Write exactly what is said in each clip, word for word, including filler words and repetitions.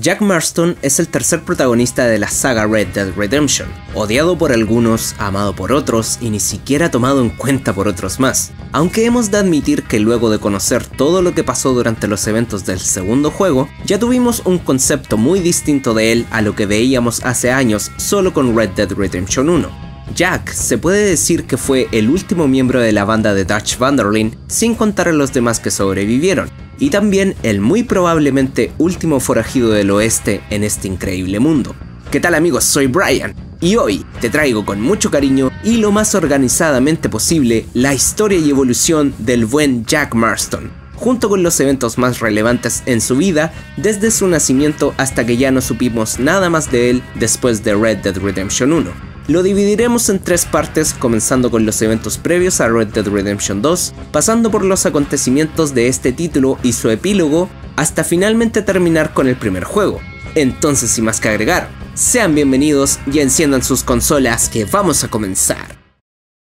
Jack Marston es el tercer protagonista de la saga Red Dead Redemption, odiado por algunos, amado por otros y ni siquiera tomado en cuenta por otros más. Aunque hemos de admitir que luego de conocer todo lo que pasó durante los eventos del segundo juego, ya tuvimos un concepto muy distinto de él a lo que veíamos hace años solo con Red Dead Redemption uno. Jack se puede decir que fue el último miembro de la banda de Dutch Van der Linde, sin contar a los demás que sobrevivieron, y también el muy probablemente último forajido del oeste en este increíble mundo. ¿Qué tal amigos? Soy Brian, y hoy te traigo con mucho cariño y lo más organizadamente posible la historia y evolución del buen Jack Marston, junto con los eventos más relevantes en su vida desde su nacimiento hasta que ya no supimos nada más de él después de Red Dead Redemption uno. Lo dividiremos en tres partes, comenzando con los eventos previos a Red Dead Redemption dos, pasando por los acontecimientos de este título y su epílogo, hasta finalmente terminar con el primer juego. Entonces, sin más que agregar, sean bienvenidos y enciendan sus consolas que vamos a comenzar.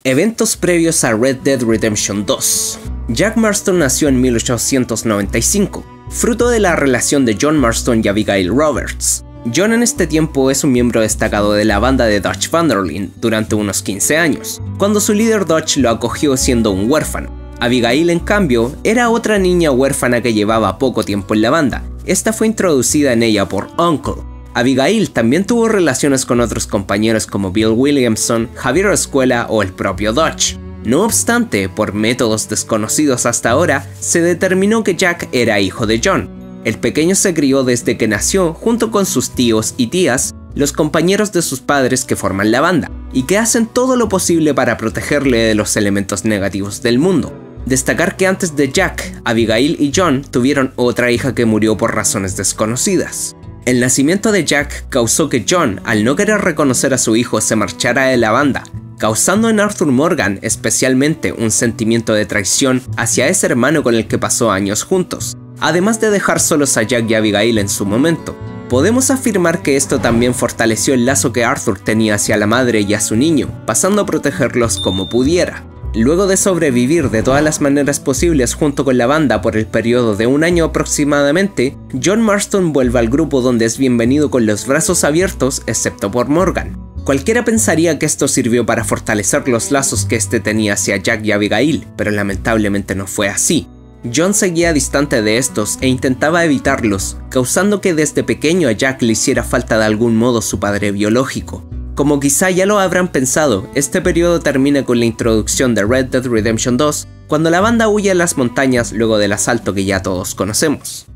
Eventos previos a Red Dead Redemption dos. Jack Marston nació en mil ochocientos noventa y cinco, fruto de la relación de John Marston y Abigail Roberts. John en este tiempo es un miembro destacado de la banda de Dutch Van der Linde durante unos quince años, cuando su líder Dutch lo acogió siendo un huérfano. Abigail, en cambio, era otra niña huérfana que llevaba poco tiempo en la banda. Esta fue introducida en ella por Uncle. Abigail también tuvo relaciones con otros compañeros como Bill Williamson, Javier Escuela o el propio Dutch. No obstante, por métodos desconocidos hasta ahora, se determinó que Jack era hijo de John. El pequeño se crió desde que nació junto con sus tíos y tías, los compañeros de sus padres que forman la banda, y que hacen todo lo posible para protegerle de los elementos negativos del mundo. Destacar que antes de Jack, Abigail y John tuvieron otra hija que murió por razones desconocidas. El nacimiento de Jack causó que John, al no querer reconocer a su hijo, se marchara de la banda, causando en Arthur Morgan especialmente un sentimiento de traición hacia ese hermano con el que pasó años juntos. Además de dejar solos a Jack y Abigail en su momento, podemos afirmar que esto también fortaleció el lazo que Arthur tenía hacia la madre y a su niño, pasando a protegerlos como pudiera. Luego de sobrevivir de todas las maneras posibles junto con la banda por el periodo de un año aproximadamente, John Marston vuelve al grupo donde es bienvenido con los brazos abiertos, excepto por Morgan. Cualquiera pensaría que esto sirvió para fortalecer los lazos que este tenía hacia Jack y Abigail, pero lamentablemente no fue así. John seguía distante de estos e intentaba evitarlos, causando que desde pequeño a Jack le hiciera falta de algún modo su padre biológico. Como quizá ya lo habrán pensado, este periodo termina con la introducción de Red Dead Redemption dos, cuando la banda huye a las montañas luego del asalto que ya todos conocemos.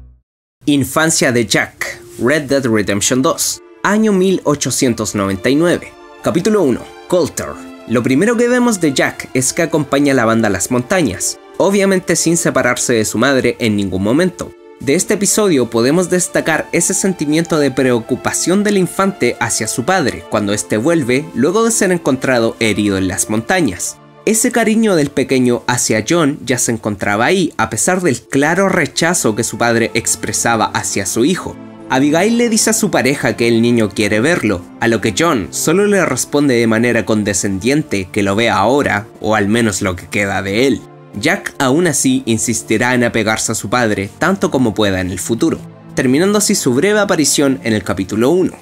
Infancia de Jack, Red Dead Redemption dos, año mil ochocientos noventa y nueve. Capítulo uno. Coulter. Lo primero que vemos de Jack es que acompaña a la banda a las montañas, obviamente sin separarse de su madre en ningún momento. De este episodio podemos destacar ese sentimiento de preocupación del infante hacia su padre, cuando este vuelve luego de ser encontrado herido en las montañas. Ese cariño del pequeño hacia John ya se encontraba ahí, a pesar del claro rechazo que su padre expresaba hacia su hijo. Abigail le dice a su pareja que el niño quiere verlo, a lo que John solo le responde de manera condescendiente que lo vea ahora, o al menos lo que queda de él. Jack aún así insistirá en apegarse a su padre tanto como pueda en el futuro, terminando así su breve aparición en el capítulo uno.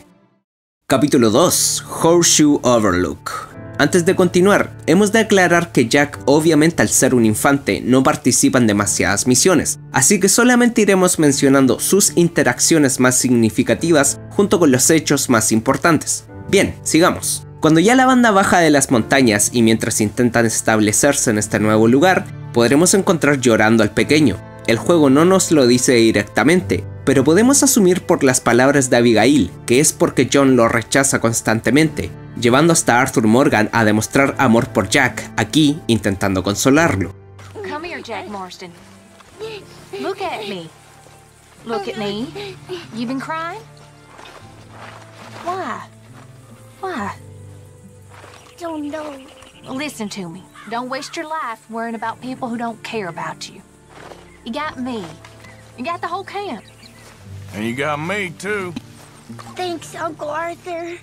Capítulo dos. Horseshoe Overlook. Antes de continuar, hemos de aclarar que Jack, obviamente al ser un infante, no participa en demasiadas misiones, así que solamente iremos mencionando sus interacciones más significativas junto con los hechos más importantes. Bien, sigamos. Cuando ya la banda baja de las montañas y mientras intentan establecerse en este nuevo lugar, podremos encontrar llorando al pequeño. El juego no nos lo dice directamente, pero podemos asumir por las palabras de Abigail que es porque John lo rechaza constantemente, llevando hasta Arthur Morgan a demostrar amor por Jack, aquí intentando consolarlo. Come here, Jack Marston. Look at me. Look at me. You've been crying? Why? Why? Don't know. Listen to me. Don't waste your life worrying about people who don't care about you. You got me. You got the whole camp. And you got me too. Thanks, Uncle Arthur.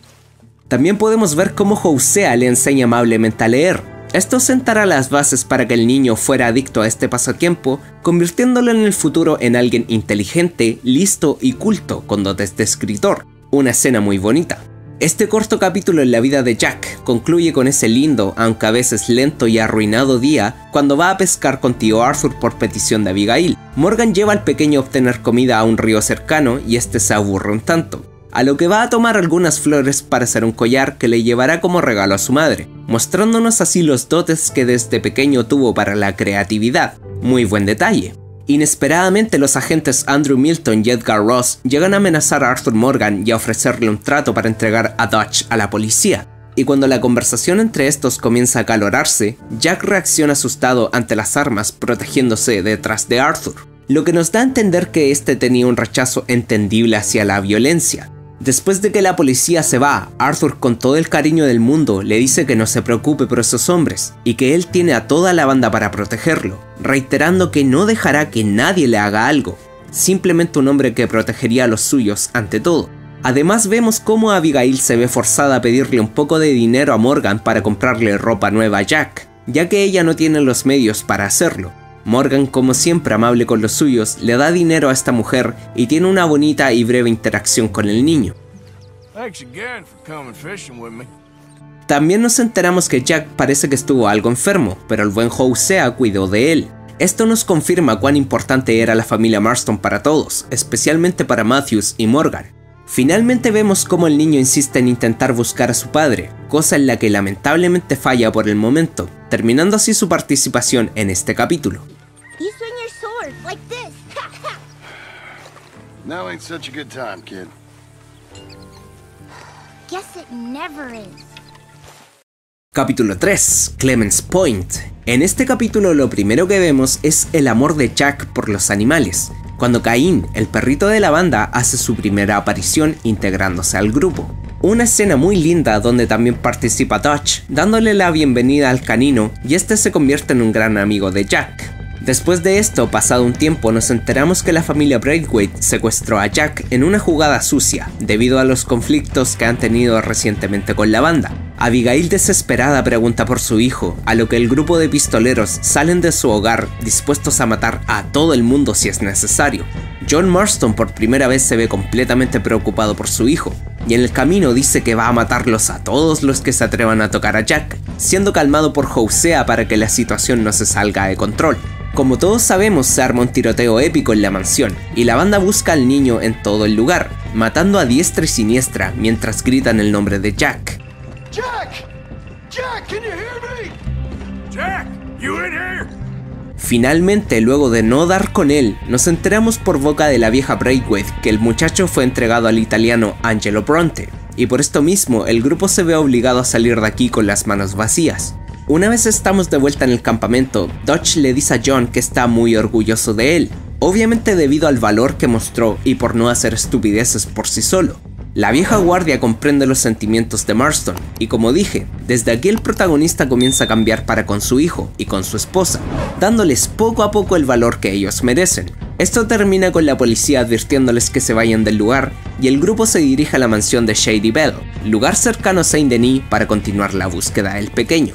También podemos ver cómo Hosea le enseña amablemente a leer, Esto sentará las bases para que el niño fuera adicto a este pasatiempo, convirtiéndolo en el futuro en alguien inteligente, listo y culto con dotes de escritor, una escena muy bonita. Este corto capítulo en la vida de Jack concluye con ese lindo, aunque a veces lento y arruinado día, cuando va a pescar con tío Arthur por petición de Abigail. Morgan lleva al pequeño a obtener comida a un río cercano y este se aburre un tanto, a lo que va a tomar algunas flores para hacer un collar que le llevará como regalo a su madre, mostrándonos así los dotes que desde pequeño tuvo para la creatividad. Muy buen detalle. Inesperadamente los agentes Andrew Milton y Edgar Ross llegan a amenazar a Arthur Morgan y a ofrecerle un trato para entregar a Dutch a la policía, y cuando la conversación entre estos comienza a acalorarse, Jack reacciona asustado ante las armas protegiéndose detrás de Arthur, lo que nos da a entender que este tenía un rechazo entendible hacia la violencia. Después de que la policía se va, Arthur con todo el cariño del mundo le dice que no se preocupe por esos hombres y que él tiene a toda la banda para protegerlo, reiterando que no dejará que nadie le haga algo, simplemente un hombre que protegería a los suyos ante todo. Además vemos cómo Abigail se ve forzada a pedirle un poco de dinero a Morgan para comprarle ropa nueva a Jack, ya que ella no tiene los medios para hacerlo. Morgan, como siempre amable con los suyos, le da dinero a esta mujer y tiene una bonita y breve interacción con el niño. También nos enteramos que Jack parece que estuvo algo enfermo, pero el buen Hosea cuidó de él. Esto nos confirma cuán importante era la familia Marston para todos, especialmente para Matthews y Morgan. Finalmente vemos cómo el niño insiste en intentar buscar a su padre, cosa en la que lamentablemente falla por el momento, terminando así su participación en este capítulo. Capítulo tres. Clemens Point. En este capítulo lo primero que vemos es el amor de Jack por los animales, cuando Caín, el perrito de la banda, hace su primera aparición integrándose al grupo. Una escena muy linda donde también participa Dutch, dándole la bienvenida al canino, y este se convierte en un gran amigo de Jack. Después de esto, pasado un tiempo, nos enteramos que la familia Braithwaite secuestró a Jack en una jugada sucia, debido a los conflictos que han tenido recientemente con la banda. Abigail desesperada pregunta por su hijo, a lo que el grupo de pistoleros salen de su hogar dispuestos a matar a todo el mundo si es necesario. John Marston por primera vez se ve completamente preocupado por su hijo, y en el camino dice que va a matarlos a todos los que se atrevan a tocar a Jack, siendo calmado por Hosea para que la situación no se salga de control. Como todos sabemos, se arma un tiroteo épico en la mansión, y la banda busca al niño en todo el lugar, matando a diestra y siniestra mientras gritan el nombre de Jack. Jack, Jack, can you hear me? Jack, you in here? Finalmente, luego de no dar con él, nos enteramos por boca de la vieja Braithwaite que el muchacho fue entregado al italiano Angelo Bronte, y por esto mismo el grupo se ve obligado a salir de aquí con las manos vacías. Una vez estamos de vuelta en el campamento, Dutch le dice a John que está muy orgulloso de él, obviamente debido al valor que mostró y por no hacer estupideces por sí solo. La vieja guardia comprende los sentimientos de Marston, y como dije, desde aquí el protagonista comienza a cambiar para con su hijo y con su esposa, dándoles poco a poco el valor que ellos merecen. Esto termina con la policía advirtiéndoles que se vayan del lugar, y el grupo se dirige a la mansión de Shady Bell, lugar cercano a Saint Denis, para continuar la búsqueda del pequeño.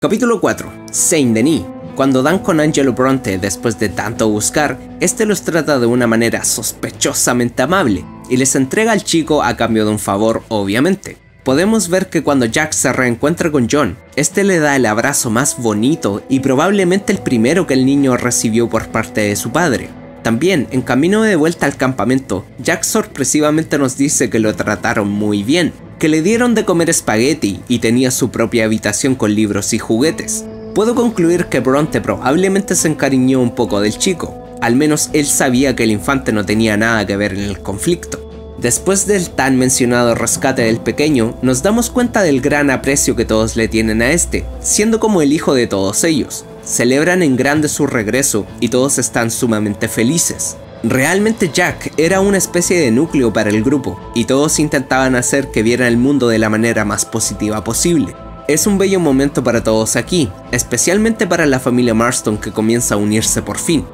Capítulo cuatro. Saint Denis. Cuando dan con Angelo Bronte después de tanto buscar, este los trata de una manera sospechosamente amable, y les entrega al chico a cambio de un favor, obviamente. Podemos ver que cuando Jack se reencuentra con John, este le da el abrazo más bonito y probablemente el primero que el niño recibió por parte de su padre. También, en camino de vuelta al campamento, Jack sorpresivamente nos dice que lo trataron muy bien, que le dieron de comer espagueti y tenía su propia habitación con libros y juguetes. Puedo concluir que Bronte probablemente se encariñó un poco del chico. Al menos él sabía que el infante no tenía nada que ver en el conflicto. Después del tan mencionado rescate del pequeño, nos damos cuenta del gran aprecio que todos le tienen a este, siendo como el hijo de todos ellos. Celebran en grande su regreso y todos están sumamente felices. Realmente Jack era una especie de núcleo para el grupo, y todos intentaban hacer que vieran el mundo de la manera más positiva posible. Es un bello momento para todos aquí, especialmente para la familia Marston que comienza a unirse por fin.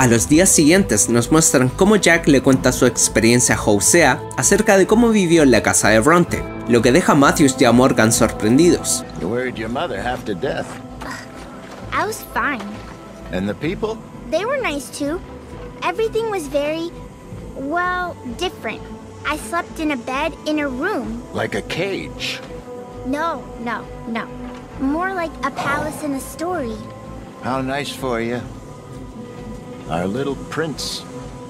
A los días siguientes nos muestran cómo Jack le cuenta su experiencia a Hosea acerca de cómo vivió en la casa de Bronte, lo que deja a Matthews y a Morgan sorprendidos. I slept in a bed in a room. Like a cage? No, no, no. More like a palace in a story. How nice for you. Our little prince.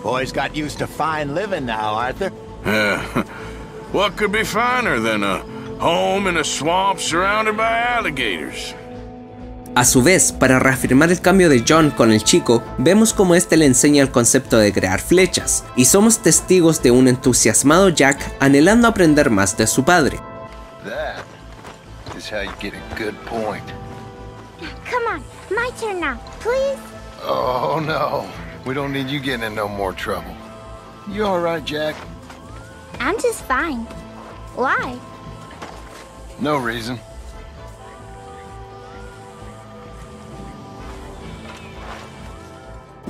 Boy's got used to fine living now, Arthur. Yeah. What could be finer than a home in a swamp surrounded by alligators? A su vez, para reafirmar el cambio de John con el chico, vemos cómo este le enseña el concepto de crear flechas, y somos testigos de un entusiasmado Jack anhelando aprender más de su padre.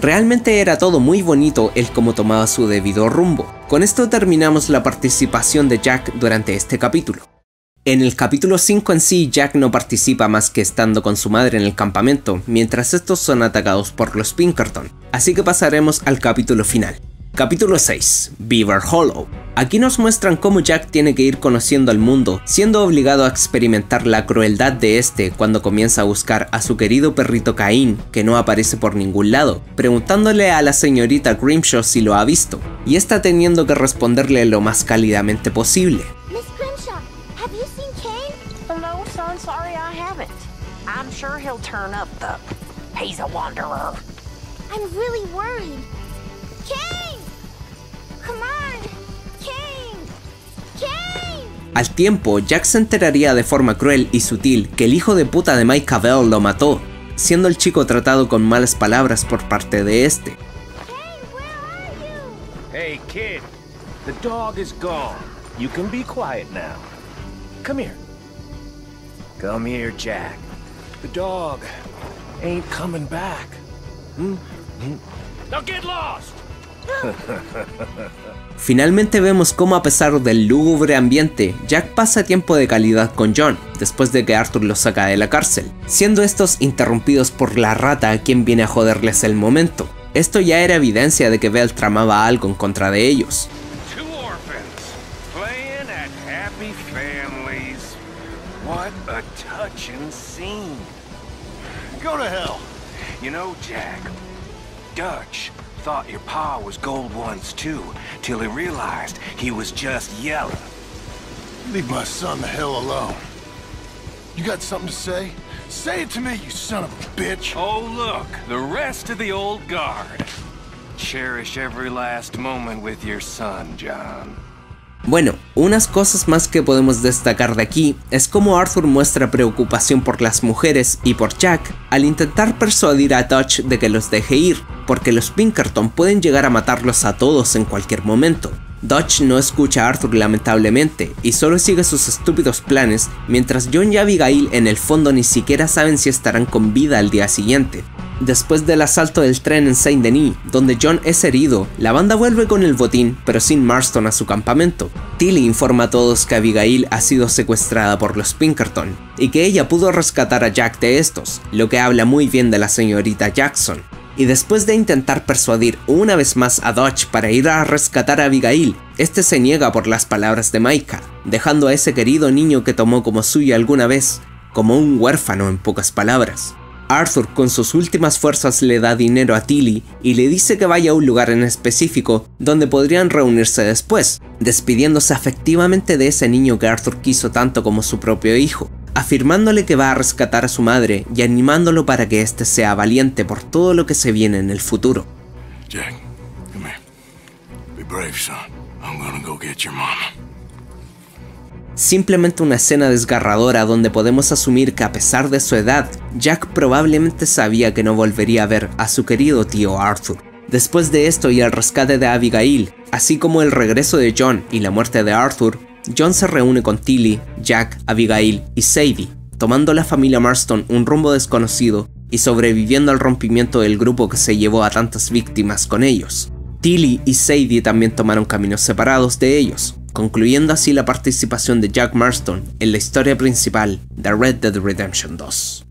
Realmente era todo muy bonito el cómo tomaba su debido rumbo. Con esto terminamos la participación de Jack durante este capítulo. En el capítulo cinco en sí, Jack no participa más que estando con su madre en el campamento, mientras estos son atacados por los Pinkerton, así que pasaremos al capítulo final. Capítulo seis, Beaver Hollow. Aquí nos muestran cómo Jack tiene que ir conociendo al mundo, siendo obligado a experimentar la crueldad de este cuando comienza a buscar a su querido perrito Caín, que no aparece por ningún lado, preguntándole a la señorita Grimshaw si lo ha visto, y está teniendo que responderle lo más cálidamente posible. Miss Grimshaw, ¿has visto a Cain? No, son, sorry, I haven't. I'm sure he'll turn up though. He's a wanderer. I'm really worried. Cain! Come on! Al tiempo, Jack se enteraría de forma cruel y sutil que el hijo de puta de Mike Cavell lo mató, siendo el chico tratado con malas palabras por parte de este. Hey, kid. The dog is gone. You can be quiet now. Come here. Come here, Jack. The dog ain't coming back. Hmm? Hmm? Now get lost. Finalmente vemos cómo, a pesar del lúgubre ambiente, Jack pasa tiempo de calidad con John, después de que Arthur los saca de la cárcel, siendo estos interrumpidos por la rata, quien viene a joderles el momento. Esto ya era evidencia de que Bell tramaba algo en contra de ellos. Thought your pa was gold once too, till he realized he was just yellow. Leave my son the hell alone. You got something to say? Say it to me, you son of a bitch. Oh look, the rest of the old guard. Cherish every last moment with your son, John. Bueno, unas cosas más que podemos destacar de aquí es cómo Arthur muestra preocupación por las mujeres y por Jack al intentar persuadir a Dutch de que los deje ir, porque los Pinkerton pueden llegar a matarlos a todos en cualquier momento. Dutch no escucha a Arthur lamentablemente y solo sigue sus estúpidos planes, mientras John y Abigail en el fondo ni siquiera saben si estarán con vida al día siguiente. Después del asalto del tren en Saint Denis, donde John es herido, la banda vuelve con el botín, pero sin Marston, a su campamento. Tilly informa a todos que Abigail ha sido secuestrada por los Pinkerton, y que ella pudo rescatar a Jack de estos, lo que habla muy bien de la señorita Jackson. Y después de intentar persuadir una vez más a Dutch para ir a rescatar a Abigail, este se niega por las palabras de Micah, dejando a ese querido niño que tomó como suyo alguna vez, como un huérfano en pocas palabras. Arthur con sus últimas fuerzas le da dinero a Tilly y le dice que vaya a un lugar en específico donde podrían reunirse después, despidiéndose afectivamente de ese niño que Arthur quiso tanto como su propio hijo, afirmándole que va a rescatar a su madre y animándolo para que éste sea valiente por todo lo que se viene en el futuro. Jack, come here. Be brave, son. I'm gonna go get your mama. Simplemente una escena desgarradora donde podemos asumir que, a pesar de su edad, Jack probablemente sabía que no volvería a ver a su querido tío Arthur. Después de esto y el rescate de Abigail, así como el regreso de John y la muerte de Arthur, John se reúne con Tilly, Jack, Abigail y Sadie, tomando la familia Marston un rumbo desconocido y sobreviviendo al rompimiento del grupo que se llevó a tantas víctimas con ellos. Tilly y Sadie también tomaron caminos separados de ellos, concluyendo así la participación de Jack Marston en la historia principal de Red Dead Redemption dos.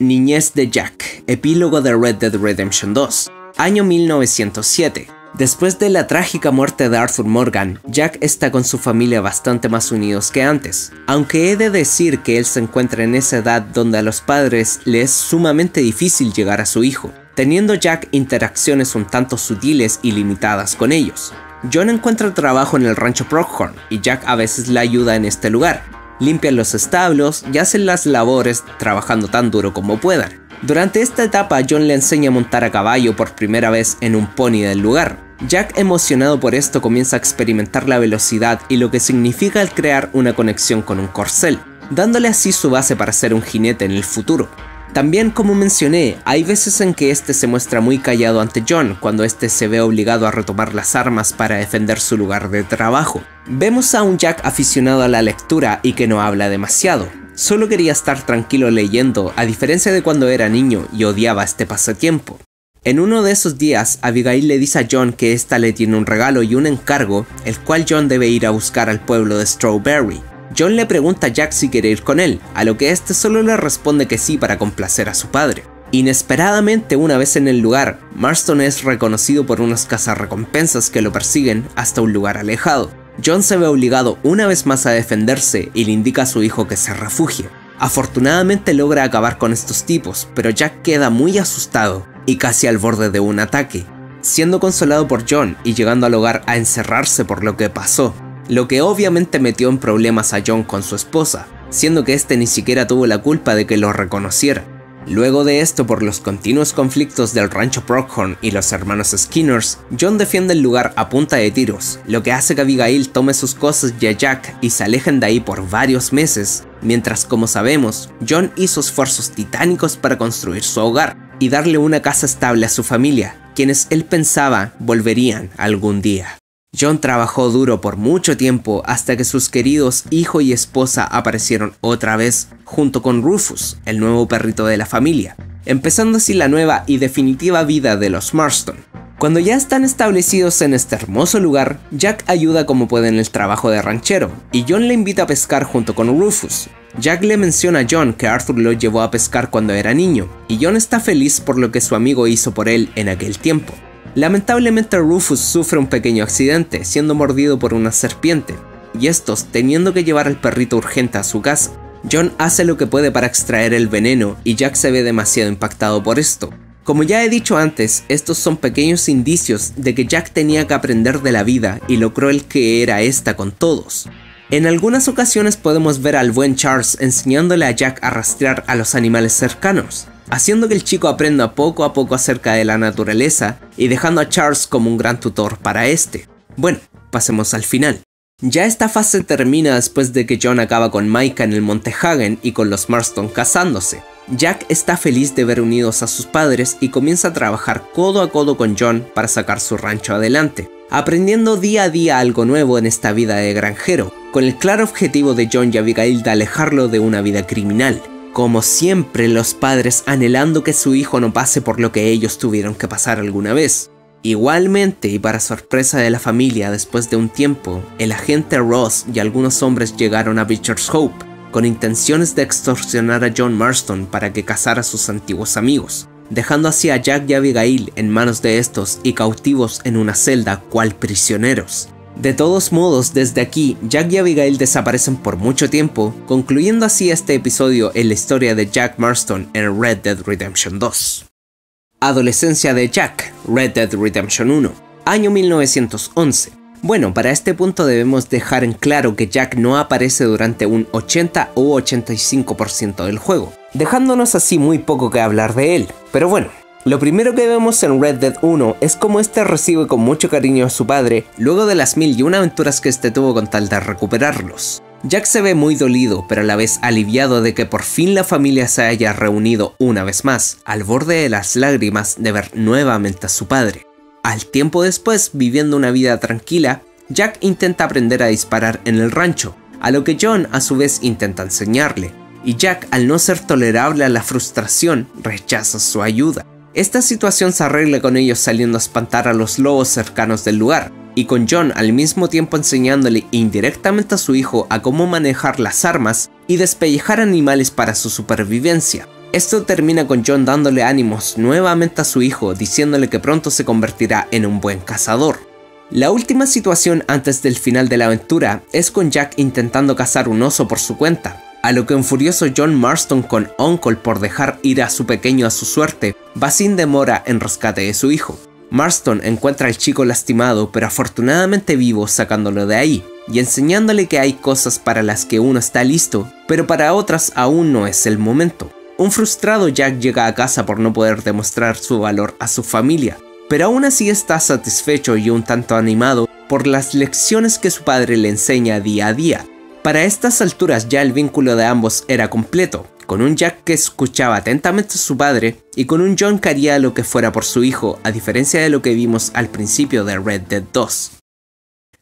Niñez de Jack, epílogo de Red Dead Redemption dos, año mil novecientos siete. Después de la trágica muerte de Arthur Morgan, Jack está con su familia bastante más unidos que antes, aunque he de decir que él se encuentra en esa edad donde a los padres le es sumamente difícil llegar a su hijo, teniendo Jack interacciones un tanto sutiles y limitadas con ellos. John encuentra trabajo en el rancho Brockhorn y Jack a veces la ayuda en este lugar. Limpian los establos y hacen las labores trabajando tan duro como puedan. Durante esta etapa John le enseña a montar a caballo por primera vez en un pony del lugar. Jack, emocionado por esto, comienza a experimentar la velocidad y lo que significa el crear una conexión con un corcel, dándole así su base para ser un jinete en el futuro. También, como mencioné, hay veces en que este se muestra muy callado ante John cuando este se ve obligado a retomar las armas para defender su lugar de trabajo. Vemos a un Jack aficionado a la lectura y que no habla demasiado. Solo quería estar tranquilo leyendo, a diferencia de cuando era niño y odiaba este pasatiempo. En uno de esos días, Abigail le dice a John que ésta le tiene un regalo y un encargo, el cual John debe ir a buscar al pueblo de Strawberry. John le pregunta a Jack si quiere ir con él, a lo que este solo le responde que sí para complacer a su padre. Inesperadamente, una vez en el lugar, Marston es reconocido por unos cazarrecompensas que lo persiguen hasta un lugar alejado. John se ve obligado una vez más a defenderse y le indica a su hijo que se refugie. Afortunadamente logra acabar con estos tipos, pero Jack queda muy asustado y casi al borde de un ataque, siendo consolado por John y llegando al hogar a encerrarse por lo que pasó, lo que obviamente metió en problemas a John con su esposa, siendo que este ni siquiera tuvo la culpa de que lo reconociera. Luego de esto, por los continuos conflictos del rancho Brockhorn y los hermanos Skinners, John defiende el lugar a punta de tiros, lo que hace que Abigail tome sus cosas y a Jack y se alejen de ahí por varios meses, mientras, como sabemos, John hizo esfuerzos titánicos para construir su hogar y darle una casa estable a su familia, quienes él pensaba volverían algún día. John trabajó duro por mucho tiempo hasta que sus queridos hijo y esposa aparecieron otra vez junto con Rufus, el nuevo perrito de la familia, empezando así la nueva y definitiva vida de los Marston. Cuando ya están establecidos en este hermoso lugar, Jack ayuda como puede en el trabajo de ranchero y John le invita a pescar junto con Rufus. Jack le menciona a John que Arthur lo llevó a pescar cuando era niño y John está feliz por lo que su amigo hizo por él en aquel tiempo. Lamentablemente, Rufus sufre un pequeño accidente, siendo mordido por una serpiente, y estos teniendo que llevar al perrito urgente a su casa. John hace lo que puede para extraer el veneno, y Jack se ve demasiado impactado por esto. Como ya he dicho antes, estos son pequeños indicios de que Jack tenía que aprender de la vida y lo cruel que era esta con todos. En algunas ocasiones podemos ver al buen Charles enseñándole a Jack a rastrear a los animales cercanos, haciendo que el chico aprenda poco a poco acerca de la naturaleza y dejando a Charles como un gran tutor para este. Bueno, pasemos al final. Ya esta fase termina después de que John acaba con Micah en el Monte Hagen y con los Marston casándose. Jack está feliz de ver unidos a sus padres y comienza a trabajar codo a codo con John para sacar su rancho adelante, aprendiendo día a día algo nuevo en esta vida de granjero, con el claro objetivo de John y Abigail de alejarlo de una vida criminal. Como siempre, los padres anhelando que su hijo no pase por lo que ellos tuvieron que pasar alguna vez. Igualmente, y para sorpresa de la familia, después de un tiempo, el agente Ross y algunos hombres llegaron a Richards Hope, con intenciones de extorsionar a John Marston para que cazara a sus antiguos amigos, dejando así a Jack y Abigail en manos de estos y cautivos en una celda cual prisioneros. De todos modos, desde aquí, Jack y Abigail desaparecen por mucho tiempo, concluyendo así este episodio en la historia de Jack Marston en Red Dead Redemption dos. Adolescencia de Jack, Red Dead Redemption uno, año mil novecientos once. Bueno, para este punto debemos dejar en claro que Jack no aparece durante un ochenta u ochenta y cinco por ciento del juego, dejándonos así muy poco que hablar de él, pero bueno. Lo primero que vemos en Red Dead uno es cómo este recibe con mucho cariño a su padre luego de las mil y una aventuras que este tuvo con tal de recuperarlos. Jack se ve muy dolido, pero a la vez aliviado de que por fin la familia se haya reunido una vez más, al borde de las lágrimas de ver nuevamente a su padre. Al tiempo después, viviendo una vida tranquila, Jack intenta aprender a disparar en el rancho, a lo que John a su vez intenta enseñarle. y Jack, al no ser tolerable a la frustración, rechaza su ayuda. Esta situación se arregla con ellos saliendo a espantar a los lobos cercanos del lugar, y con John al mismo tiempo enseñándole indirectamente a su hijo a cómo manejar las armas y despellejar animales para su supervivencia. Esto termina con John dándole ánimos nuevamente a su hijo, diciéndole que pronto se convertirá en un buen cazador. La última situación antes del final de la aventura es con Jack intentando cazar un oso por su cuenta, a lo que un furioso John Marston con Uncle por dejar ir a su pequeño a su suerte, va sin demora en rescate de su hijo. Marston encuentra al chico lastimado pero afortunadamente vivo, sacándolo de ahí y enseñándole que hay cosas para las que uno está listo, pero para otras aún no es el momento. Un frustrado Jack llega a casa por no poder demostrar su valor a su familia, pero aún así está satisfecho y un tanto animado por las lecciones que su padre le enseña día a día. Para estas alturas ya el vínculo de ambos era completo, con un Jack que escuchaba atentamente a su padre y con un John que haría lo que fuera por su hijo, a diferencia de lo que vimos al principio de Red Dead dos.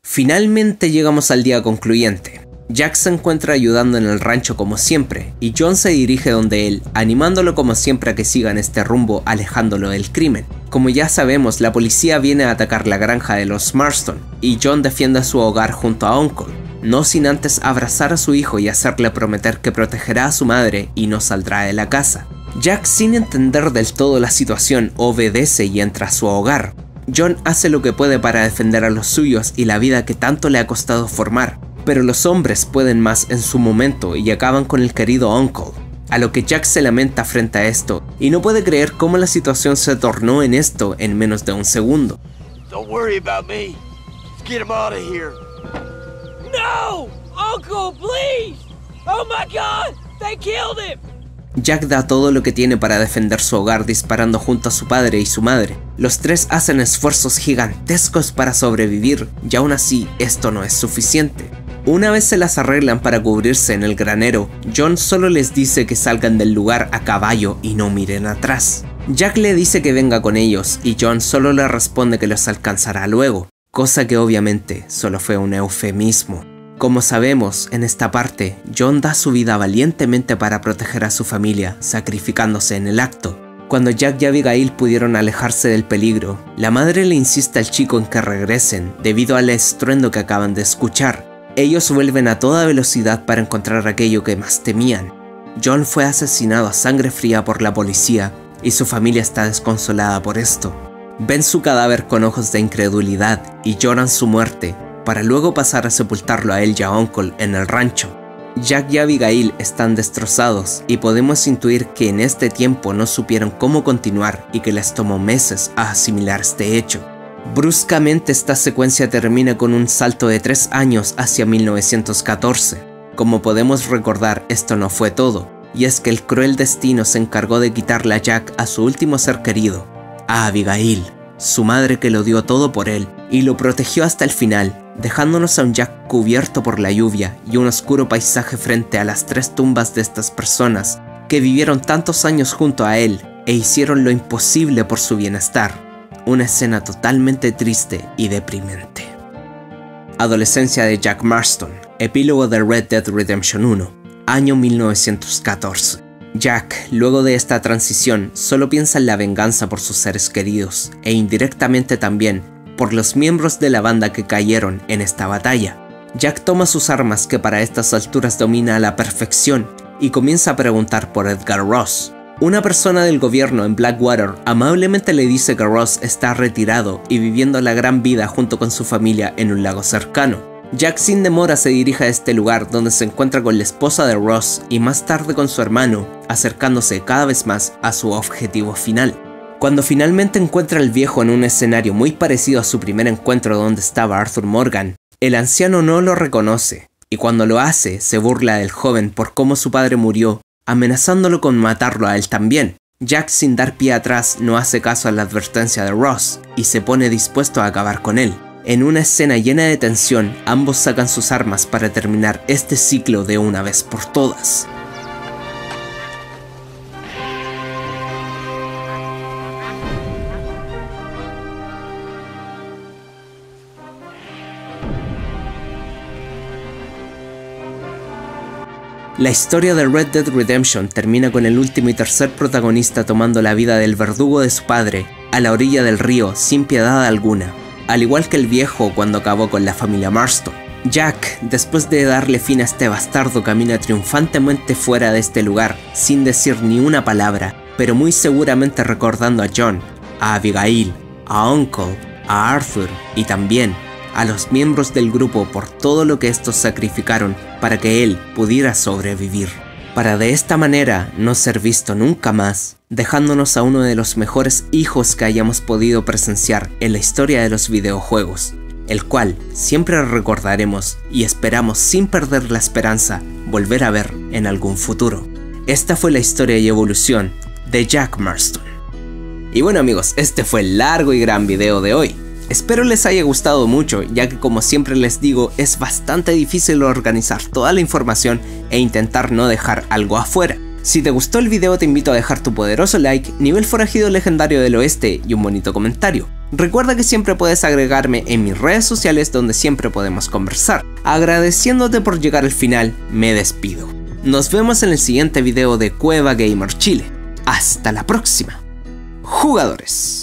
Finalmente llegamos al día concluyente. Jack se encuentra ayudando en el rancho como siempre, y John se dirige donde él, animándolo como siempre a que siga en este rumbo, alejándolo del crimen. Como ya sabemos, la policía viene a atacar la granja de los Marston, y John defiende su hogar junto a Uncle, no sin antes abrazar a su hijo y hacerle prometer que protegerá a su madre y no saldrá de la casa. Jack, sin entender del todo la situación, obedece y entra a su hogar. John hace lo que puede para defender a los suyos y la vida que tanto le ha costado formar, pero los hombres pueden más en su momento y acaban con el querido Uncle, a lo que Jack se lamenta frente a esto y no puede creer cómo la situación se tornó en esto en menos de un segundo. Don't worry about me. Let's get him out of here. No, Uncle, please. Oh my God, they killed him. Jack da todo lo que tiene para defender su hogar disparando junto a su padre y su madre. Los tres hacen esfuerzos gigantescos para sobrevivir y aún así esto no es suficiente. Una vez se las arreglan para cubrirse en el granero, John solo les dice que salgan del lugar a caballo y no miren atrás. Jack le dice que venga con ellos y John solo le responde que los alcanzará luego, cosa que obviamente solo fue un eufemismo. Como sabemos, en esta parte, John da su vida valientemente para proteger a su familia, sacrificándose en el acto. Cuando Jack y Abigail pudieron alejarse del peligro, la madre le insiste al chico en que regresen debido al estruendo que acaban de escuchar. Ellos vuelven a toda velocidad para encontrar aquello que más temían. John fue asesinado a sangre fría por la policía y su familia está desconsolada por esto. Ven su cadáver con ojos de incredulidad y lloran su muerte, para luego pasar a sepultarlo a él y a Uncle en el rancho. Jack y Abigail están destrozados y podemos intuir que en este tiempo no supieron cómo continuar y que les tomó meses a asimilar este hecho. Bruscamente esta secuencia termina con un salto de tres años hacia mil novecientos catorce. Como podemos recordar, esto no fue todo, y es que el cruel destino se encargó de quitarle a Jack a su último ser querido, a Abigail, su madre que lo dio todo por él y lo protegió hasta el final, dejándonos a un Jack cubierto por la lluvia y un oscuro paisaje frente a las tres tumbas de estas personas que vivieron tantos años junto a él e hicieron lo imposible por su bienestar. Una escena totalmente triste y deprimente. Adolescencia de Jack Marston. Epílogo de Red Dead Redemption uno. Año mil novecientos catorce. Jack, luego de esta transición, solo piensa en la venganza por sus seres queridos e indirectamente también por los miembros de la banda que cayeron en esta batalla. Jack toma sus armas, que para estas alturas domina a la perfección, y comienza a preguntar por Edgar Ross. Una persona del gobierno en Blackwater amablemente le dice que Ross está retirado y viviendo la gran vida junto con su familia en un lago cercano. Jack sin demora se dirige a este lugar donde se encuentra con la esposa de Ross y más tarde con su hermano, acercándose cada vez más a su objetivo final. Cuando finalmente encuentra al viejo en un escenario muy parecido a su primer encuentro donde estaba Arthur Morgan, el anciano no lo reconoce y cuando lo hace se burla del joven por cómo su padre murió, amenazándolo con matarlo a él también. Jack, sin dar pie atrás, no hace caso a la advertencia de Ross y se pone dispuesto a acabar con él. En una escena llena de tensión, ambos sacan sus armas para terminar este ciclo de una vez por todas. La historia de Red Dead Redemption termina con el último y tercer protagonista tomando la vida del verdugo de su padre, a la orilla del río, sin piedad alguna. Al igual que el viejo cuando acabó con la familia Marston, Jack, después de darle fin a este bastardo, camina triunfantemente fuera de este lugar, sin decir ni una palabra, pero muy seguramente recordando a John, a Abigail, a Uncle, a Arthur y también a los miembros del grupo por todo lo que estos sacrificaron para que él pudiera sobrevivir, para de esta manera no ser visto nunca más, dejándonos a uno de los mejores hijos que hayamos podido presenciar en la historia de los videojuegos, el cual siempre recordaremos y esperamos sin perder la esperanza volver a ver en algún futuro. Esta fue la historia y evolución de Jack Marston. Y bueno amigos, este fue el largo y gran video de hoy. Espero les haya gustado mucho, ya que como siempre les digo, es bastante difícil organizar toda la información e intentar no dejar algo afuera. Si te gustó el video te invito a dejar tu poderoso like, nivel forajido legendario del oeste y un bonito comentario. Recuerda que siempre puedes agregarme en mis redes sociales donde siempre podemos conversar. Agradeciéndote por llegar al final, me despido. Nos vemos en el siguiente video de Cueva Gamer Chile. Hasta la próxima, jugadores.